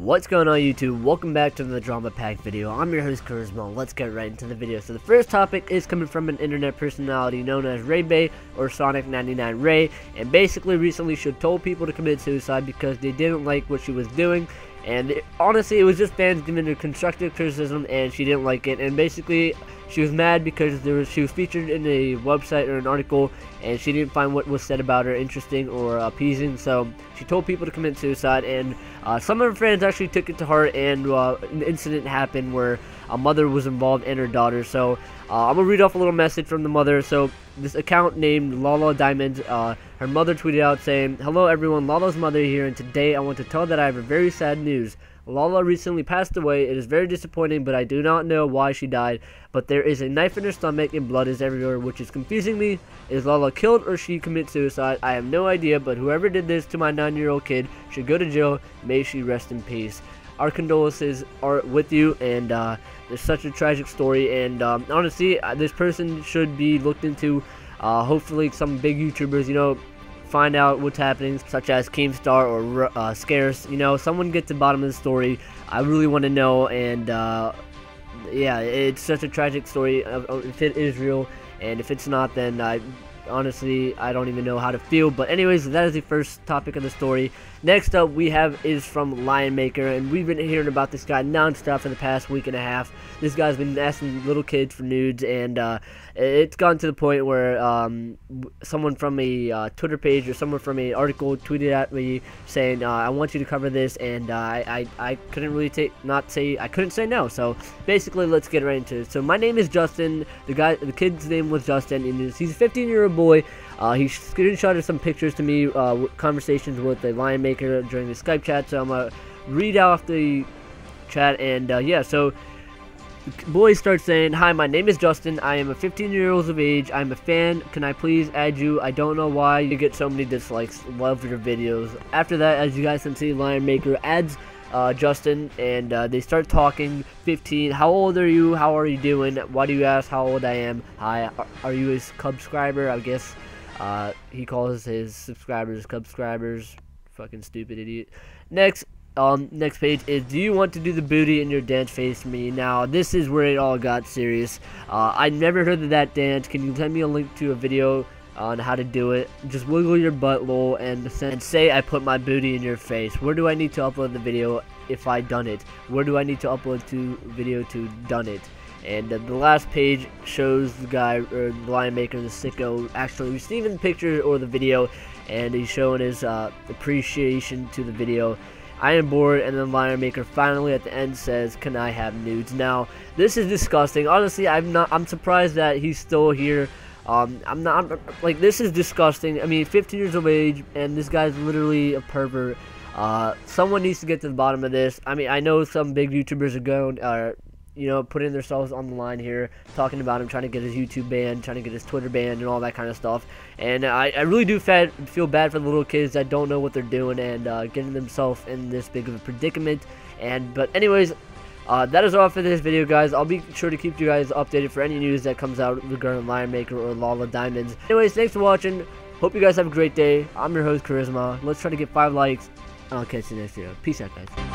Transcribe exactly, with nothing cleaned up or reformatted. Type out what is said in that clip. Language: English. What's going on, YouTube? Welcome back to the Drama Pack video. I'm your host, Charisma. Let's get right into the video. So the first topic is coming from an internet personality known as Raebae or Sonic ninety-nine Rae, and basically recently she told people to commit suicide because they didn't like what she was doing. And it, honestly, it was just fans giving her constructive criticism, and she didn't like it. And basically, she was mad because there was, she was featured in a website or an article, and she didn't find what was said about her interesting or appeasing, so she told people to commit suicide. And uh, some of her friends actually took it to heart, and uh, an incident happened where a mother was involved and her daughter. So uh, I'm going to read off a little message from the mother. So this account named Lala Diamond, uh, her mother tweeted out saying, "Hello everyone, Lala's mother here, and today I want to tell that I have a very sad news. Lala recently passed away. It is very disappointing, but I do not know why she died, but there is a knife in her stomach and blood is everywhere, which is confusing me. Is Lala killed or she commit suicide? I have no idea, but whoever did this to my nine-year-old kid should go to jail. May she rest in peace. Our condolences are with you." And uh, it's such a tragic story, and um, honestly, this person should be looked into. Uh, hopefully some big YouTubers, you know, find out what's happening, such as Keemstar or uh, Scarce. You know, someone get to the bottom of the story. I really want to know. And uh, yeah, it's such a tragic story if it is real, and if it's not, then I honestly I don't even know how to feel. But anyways, that is the first topic of the story. Next up we have is from Lion Maker, and we've been hearing about this guy non-stop for the past week and a half. This guy's been asking little kids for nudes, and uh, it's gotten to the point where um, someone from a uh, Twitter page or someone from an article tweeted at me saying, uh, I want you to cover this, and uh, I, I, I couldn't really take not say I couldn't say no. So basically, let's get right into it. So my name is Justin. The guy, the kid's name was Justin, and he's a fifteen year old boy. Uh, he screenshotted some pictures to me, uh, conversations with a Lion Maker during the Skype chat. So I'm gonna read off the chat, and uh, yeah, so the boy starts saying, "Hi, my name is Justin. I am a fifteen year old of age. I'm a fan. Can I please add you? I don't know why you get so many dislikes. Love your videos." After that, as you guys can see, Lion Maker adds uh, Justin, and uh, they start talking. fifteen, "How old are you? How are you doing? Why do you ask how old I am? Hi, are you a subscriber?" I guess uh, he calls his subscribers subscribers. Fucking stupid idiot. Next. Um, next page is, "Do you want to do the booty in your dance face for me?" Now this is where it all got serious. Uh, I never heard of that dance. Can you send me a link to a video on how to do it? Just wiggle your butt, lol, and, and say I put my booty in your face. Where do I need to upload the video if I done it? Where do I need to upload to video to done it? And uh, the last page shows the guy, or the Lion Maker, the sicko, actually receiving the picture or the video, and he's showing his uh, appreciation to the video. "I am bored," and then Lion Maker finally at the end says, "Can I have nudes?" Now this is disgusting. Honestly, I'm not. I'm surprised that he's still here. Um, I'm not. I'm, like, this is disgusting. I mean, fifteen years of age, and this guy's literally a pervert. Uh, someone needs to get to the bottom of this. I mean, I know some big YouTubers are going, uh, you know, putting themselves on the line here, talking about him, trying to get his YouTube banned, trying to get his Twitter banned, and all that kind of stuff. And I, I really do fat, feel bad for the little kids that don't know what they're doing and uh, getting themselves in this big of a predicament. And but anyways, uh, that is all for this video, guys. I'll be sure to keep you guys updated for any news that comes out regarding Lion Maker or Lala Diamonds. Anyways, thanks for watching. Hope you guys have a great day. I'm your host, Charisma. Let's try to get five likes. I'll catch you next video. Peace out, guys.